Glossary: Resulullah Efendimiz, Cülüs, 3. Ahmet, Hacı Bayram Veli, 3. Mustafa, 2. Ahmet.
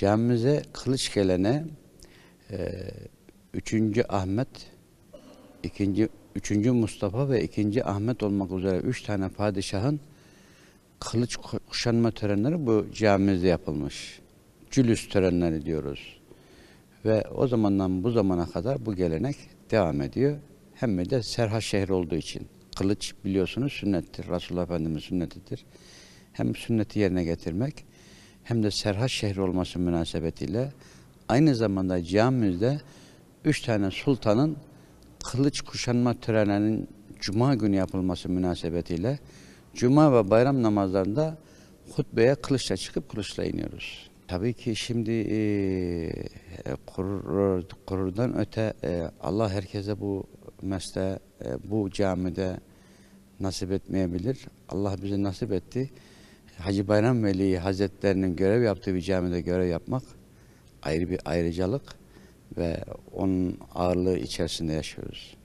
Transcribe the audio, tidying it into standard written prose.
Camimize kılıç gelene 3. Ahmet, 3. Mustafa ve 2. Ahmet olmak üzere 3 tane padişahın kılıç kuşanma törenleri bu camimizde yapılmış. Cülüs törenleri diyoruz. Ve o zamandan bu zamana kadar bu gelenek devam ediyor. Hem de Serha şehri olduğu için. Kılıç biliyorsunuz sünnettir. Resulullah Efendimiz sünnetidir. Hem sünneti yerine getirmek hem de Serha şehri olması münasebetiyle aynı zamanda camimizde 3 tane sultanın kılıç kuşanma törenlerinin cuma günü yapılması münasebetiyle cuma ve bayram namazlarında hutbeye kılıçla çıkıp kılıçla iniyoruz. Tabii ki şimdi gururdan öte Allah herkese bu mesleğe, bu camide nasip etmeyebilir. Allah bize nasip etti. Hacı Bayram Veli Hazretlerinin görev yaptığı bir camide görev yapmak ayrı bir ayrıcalık ve onun ağırlığı içerisinde yaşıyoruz.